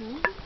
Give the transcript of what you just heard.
Mm-hmm.